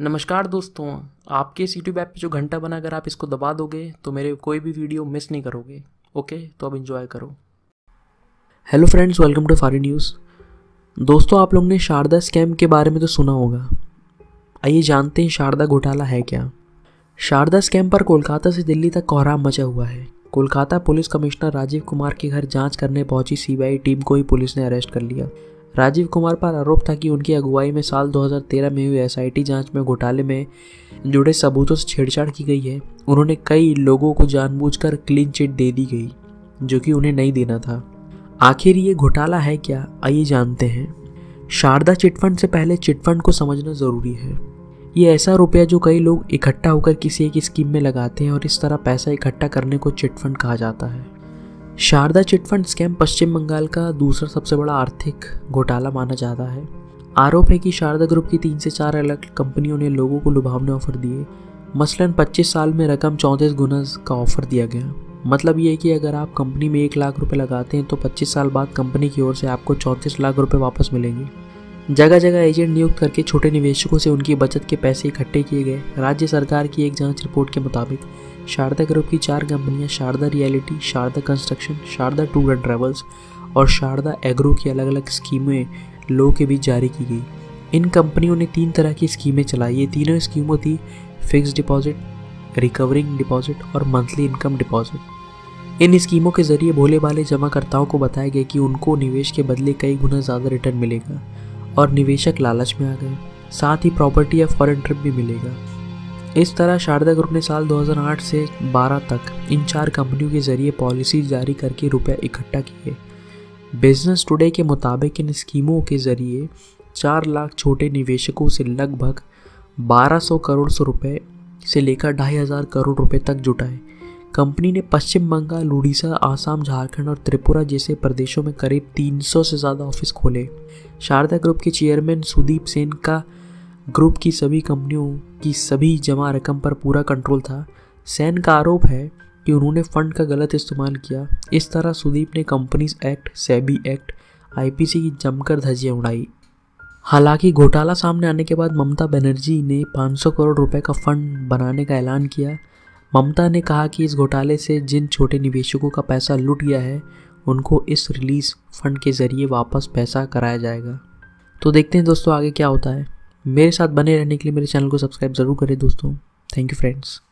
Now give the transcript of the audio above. नमस्कार दोस्तों, आपके यूट्यूब ऐप पे जो घंटा बना, अगर आप इसको दबा दोगे तो मेरे कोई भी वीडियो मिस नहीं करोगे। ओके, तो अब एंजॉय करो। Hello friends, welcome to foreign news. दोस्तों, आप लोग ने शारदा स्कैम के बारे में तो सुना होगा। आइए जानते हैं शारदा घोटाला है क्या। शारदा स्कैम पर कोलकाता से दिल्ली तक कोहराम मचा हुआ है। कोलकाता पुलिस कमिश्नर राजीव कुमार के घर जाँच करने पहुँची सीबीआई टीम को ही पुलिस ने अरेस्ट कर लिया। राजीव कुमार पर आरोप था कि उनकी अगुवाई में साल 2013 में हुई एसआईटी जांच में घोटाले में जुड़े सबूतों से छेड़छाड़ की गई है। उन्होंने कई लोगों को जानबूझकर क्लीन चिट दे दी गई, जो कि उन्हें नहीं देना था। आखिर ये घोटाला है क्या, आइए जानते हैं। शारदा चिट फंड से पहले चिट फंड को समझना ज़रूरी है। ये ऐसा रुपया जो कई लोग इकट्ठा होकर किसी एक स्कीम में लगाते हैं और इस तरह पैसा इकट्ठा करने को चिट फंड कहा जाता है। Sharda chit fund scam Paschim Bengal का दूसरा सबसे बड़ा आर्थिक घोटाला माना जाता है। आरोप है कि शारदा ग्रुप की 3 से 4 अलग कंपनियों ने लोगों को लुभावने ऑफर दिए। मसलन 25 साल में रकम 34 गुना का ऑफर दिया गया। मतलब ये है कि अगर आप कंपनी में 1 लाख रुपए लगाते हैं तो 25 साल बाद कंपनी की ओर से आपको 34 लाख रुपये वापस मिलेंगे। जगह जगह एजेंट नियुक्त करके छोटे निवेशकों से उनकी बचत के पैसे इकट्ठे किए गए। राज्य सरकार की एक जाँच रिपोर्ट के मुताबिक शारदा ग्रुप की 4 कंपनियां Sharda realty, Sharda construction, Sharda tour and travels और शारदा एग्रो की अलग अलग स्कीमें लोगों के बीच जारी की गई। इन कंपनियों ने 3 तरह की स्कीमें चलाई। ये तीनों स्कीमों थी फिक्स्ड डिपॉजिट, रिकवरिंग डिपॉजिट और मंथली इनकम डिपॉजिट। इन स्कीमों के जरिए भोले भाले जमाकर्ताओं को बताया गया कि उनको निवेश के बदले कई गुना ज़्यादा रिटर्न मिलेगा और निवेशक लालच में आ गए। साथ ही प्रॉपर्टी या फॉरेन ट्रिप भी मिलेगा। इस तरह शारदा ग्रुप ने साल 2008 से 12 तक इन 4 कंपनियों के जरिए पॉलिसी जारी करके रुपया इकट्ठा किए। बिजनेस टुडे के मुताबिक इन स्कीमों के जरिए 4 लाख छोटे निवेशकों से लगभग 1200 करोड़ रुपए से लेकर 2500 करोड़ रुपए तक जुटाए। कंपनी ने पश्चिम बंगाल, उड़ीसा, आसाम, झारखंड और त्रिपुरा जैसे प्रदेशों में करीब 300 से ज़्यादा ऑफिस खोले। शारदा ग्रुप के चेयरमैन सुदीप सेन का ग्रुप की सभी कंपनियों की सभी जमा रकम पर पूरा कंट्रोल था। सेन का आरोप है कि उन्होंने फंड का गलत इस्तेमाल किया। इस तरह सुदीप ने companies act, SEBI act, IPC की जमकर धज्जियां उड़ाई। हालांकि घोटाला सामने आने के बाद ममता बनर्जी ने 500 करोड़ रुपए का फंड बनाने का ऐलान किया। ममता ने कहा कि इस घोटाले से जिन छोटे निवेशकों का पैसा लुट गया है उनको इस रिलीज फंड के जरिए वापस पैसा कराया जाएगा। तो देखते हैं दोस्तों आगे क्या होता है। मेरे साथ बने रहने के लिए मेरे चैनल को सब्सक्राइब ज़रूर करें दोस्तों। Thank you friends.